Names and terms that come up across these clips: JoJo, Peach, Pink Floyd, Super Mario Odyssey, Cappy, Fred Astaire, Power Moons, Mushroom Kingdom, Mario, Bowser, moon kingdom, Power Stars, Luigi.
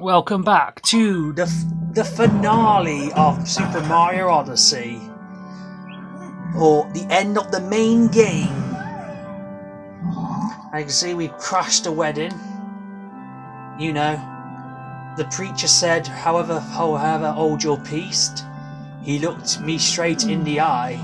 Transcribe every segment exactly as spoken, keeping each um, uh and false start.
Welcome back to the, f the finale of Super Mario Odyssey. Or the end of the main game. I can see we've crashed a wedding. You know. The preacher said, however, however old your peace. He looked me straight in the eye.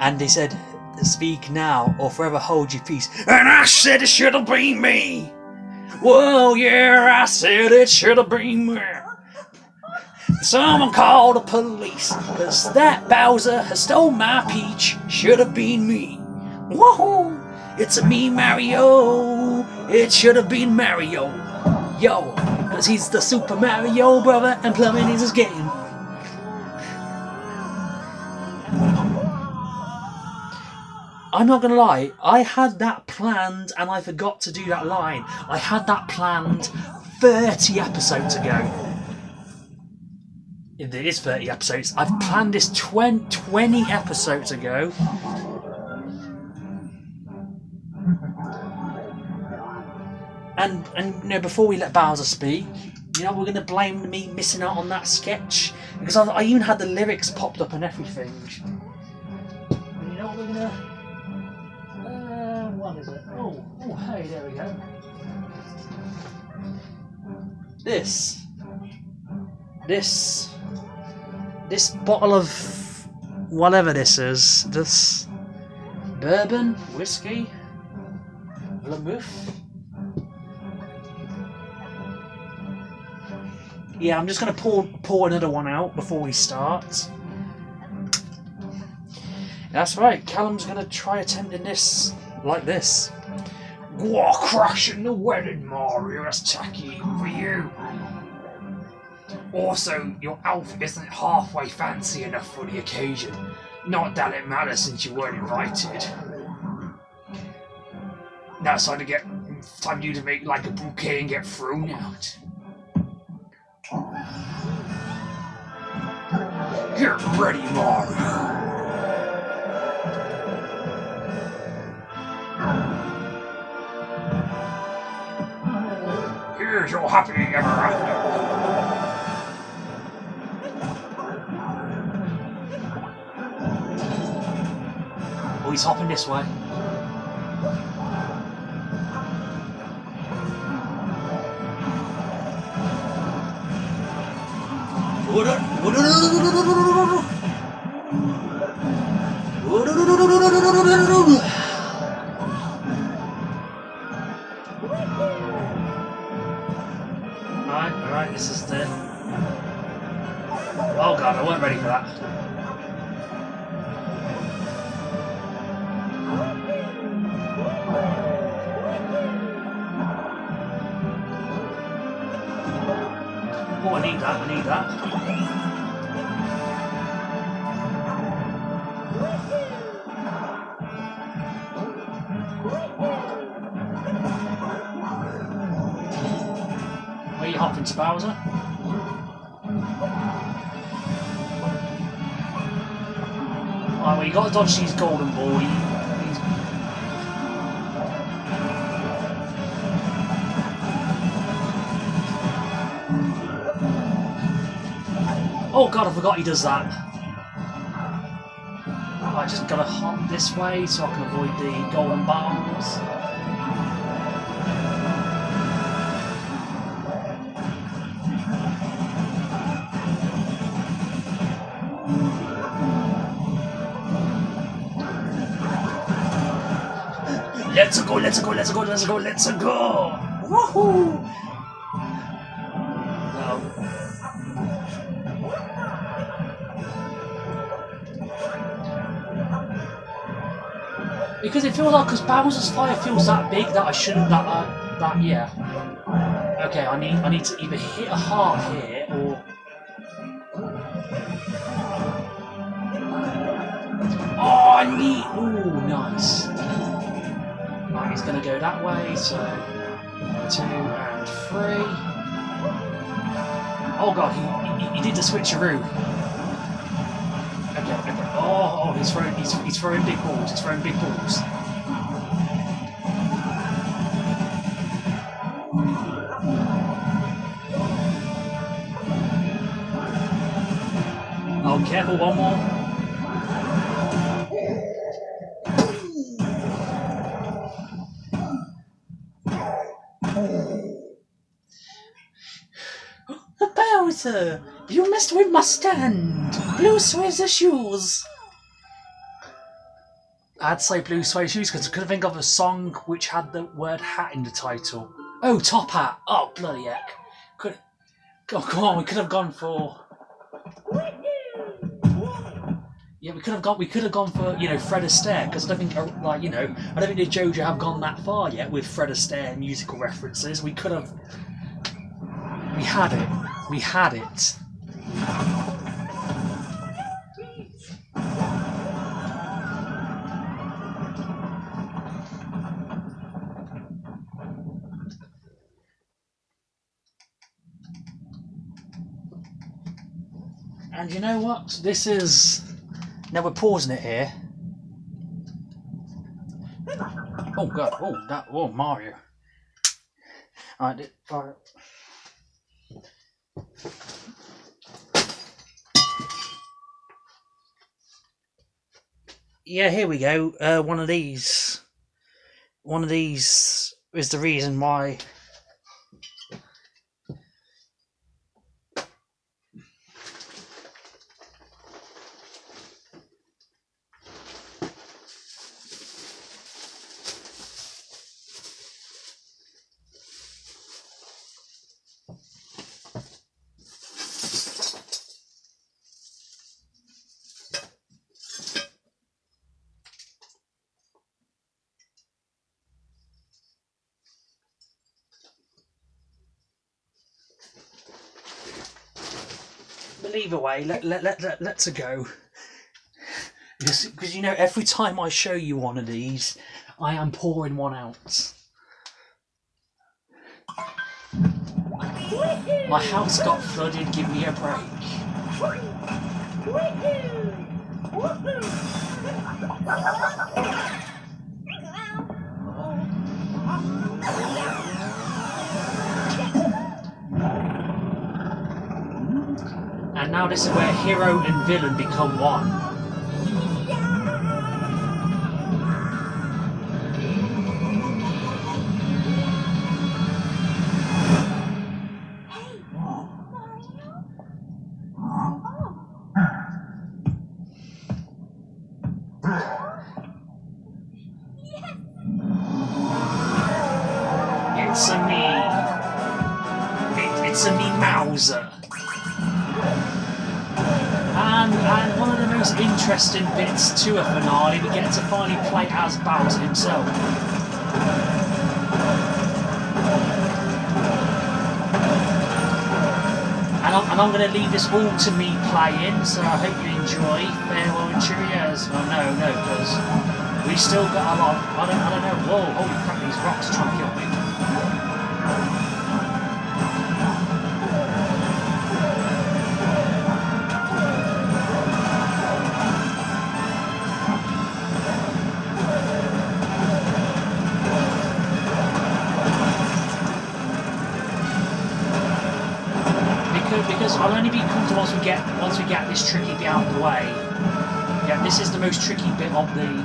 And he said, speak now or forever hold your peace. And I said it should have been me. Well, yeah, I said it should have been me. Someone called the police, cause that Bowser has stole my Peach. Should have been me. Woohoo! It's a me Mario. It should have been Mario. Yo, cause he's the Super Mario brother and plumbing is his game. I'm not gonna lie, I had that planned and I forgot to do that line. I had that planned thirty episodes ago. It is thirty episodes. I've planned this twenty episodes ago. And, and you know, before we let Bowser speak, you know, we're gonna blame me missing out on that sketch. Because I, I even had the lyrics popped up and everything. And you know what we're gonna... What is it? Oh, oh, hey, there we go. This. This. This bottle of whatever this is. This. Bourbon, whiskey, vermouth. Yeah, I'm just going to pour, pour another one out before we start. That's right, Callum's going to try attending this. Like this. Whoa, crashing the wedding, Mario. That's tacky for you. Also, your outfit isn't halfway fancy enough for the occasion. Not that it matters since you weren't invited. Now it's time to get time you to make like a bouquet and get thrown out. Get ready, Mario. Here's your happy ever after. Oh, he's hopping this way. Bowser. Alright, well, you gotta dodge these golden boy. He's... Oh god, I forgot he does that. Oh, I just gotta hop this way so I can avoid the golden bombs. Let's go, let's go, let's go, let's go, let's go! Woohoo! No. Because it feels like, because Bowser's fire feels that big that I shouldn't, that, uh, that, yeah. Okay, I need, I need to either hit a heart here, or... Oh, I need, ooh, nice. He's going to go that way, so two and three. Oh god, he, he, he did the switcheroo. Okay, okay. Oh, oh, he's throwing, he's, he's throwing big balls, he's throwing big balls. Oh, careful, one more. Bowser, you messed with my stand. Blue suede shoes. I'd say blue suede shoes because I couldn't think of a song which had the word hat in the title. Oh, top hat. Oh, bloody heck. Could, oh, come on, we could have gone for. Yeah, we could have got. We could have gone for you know Fred Astaire because I don't think like you know I don't think the JoJo have gone that far yet with Fred Astaire musical references. We could have. We had it. We had it. And you know what? This is. Now we're pausing it here. Oh god! Oh that! Oh Mario! All right. All right. Yeah, here we go. Uh, one of these, one of these is the reason why. Either way, let, let, let, let, let's a go. Because you know, every time I show you one of these, I am pouring one out. My house got flooded, give me a break. And now this is where hero and villain become one. Hey, Mario. Oh. It's a me. It, it's a me, Bowser. And, and one of the most interesting bits to a finale, we get to finally play as Bowser himself. And I'm, and I'm going to leave this all to me playing, so I hope you enjoy. Farewell and cheerios. Well, no, no, because we still got a lot. I don't, I don't know. Whoa, holy crap, these rocks are trying to kill me. I'll only be comfortable once we get once we get this tricky bit out of the way. Yeah, this is the most tricky bit of the.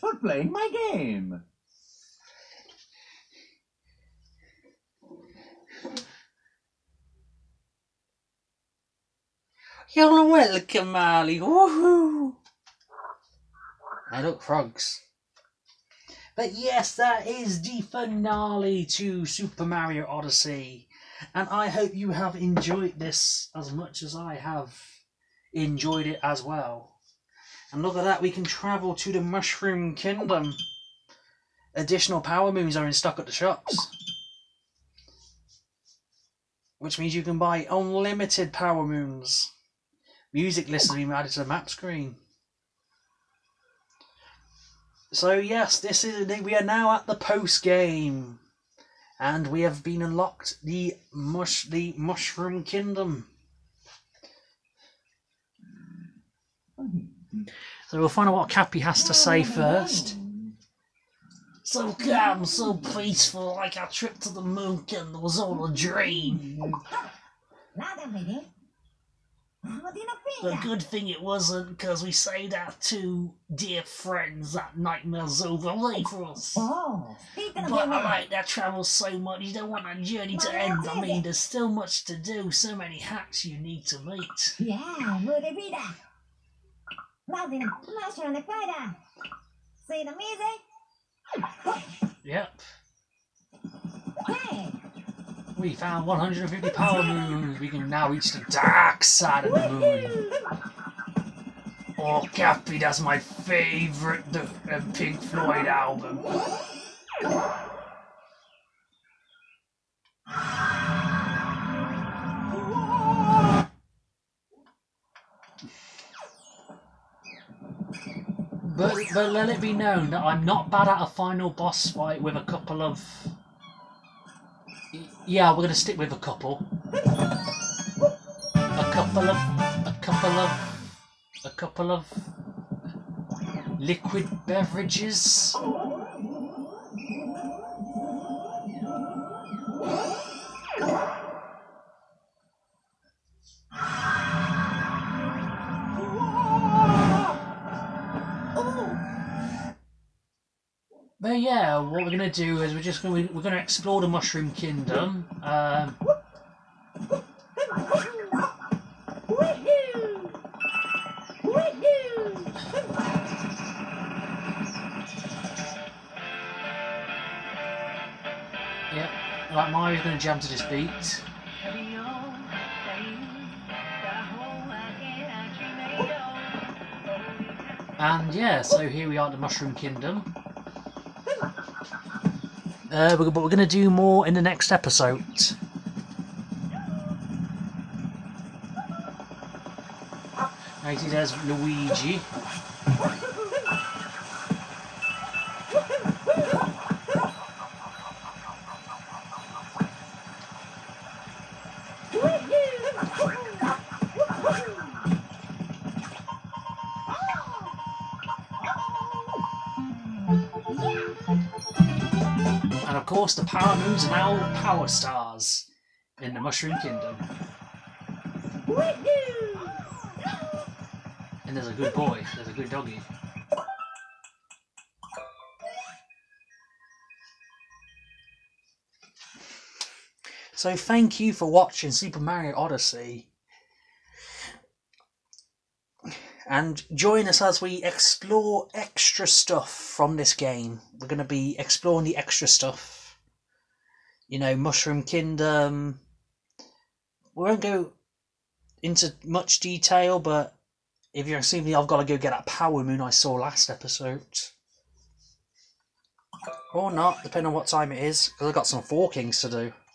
For playing my game. You're welcome, Marley. Woohoo! I look frogs. But yes, that is the finale to Super Mario Odyssey, and I hope you have enjoyed this as much as I have enjoyed it as well. And look at that, we can travel to the Mushroom Kingdom. Additional Power Moons are in stock at the shops. which means you can buy unlimited Power Moons. Music lists have been added to the map screen. So yes, this is we are now at the post game, and we have been unlocked the mush the Mushroom Kingdom. So we'll find out what Cappy has to say first. So calm, so peaceful, like our trip to the moon kingdom was all a dream. The good thing it wasn't, because we saved our two dear friends that nightmare's over for us. Oh, but I like their travel so much, you don't want that journey to end. I mean, there's still much to do, so many hats you need to meet. Yeah, see the music? Yep. Hey. We found one hundred fifty Power Moons. We can now reach the dark side of the moon. Oh, Cappy, that's my favourite uh, Pink Floyd album. But, but let it be known that I'm not bad at a final boss fight with a couple of... Yeah, we're gonna stick with a couple. A couple of, a couple of, a couple of liquid beverages. But yeah, what we're gonna do is we're just gonna we're gonna explore the Mushroom Kingdom. Um, yeah, like Mario's gonna jam to this beat. And yeah, so here we are at the Mushroom Kingdom. Uh, but we're going to do more in the next episode. Now you see there's Luigi. The Power Moons are now Power Stars in the Mushroom Kingdom. And there's a good boy, there's a good doggy. So thank you for watching Super Mario Odyssey. And join us as we explore extra stuff from this game. We're going to be exploring the extra stuff. You know, Mushroom Kingdom. We won't go into much detail, but if you're seeing me, I've got to go get that Power Moon I saw last episode. Or not, depending on what time it is, because I've got some forkings to do.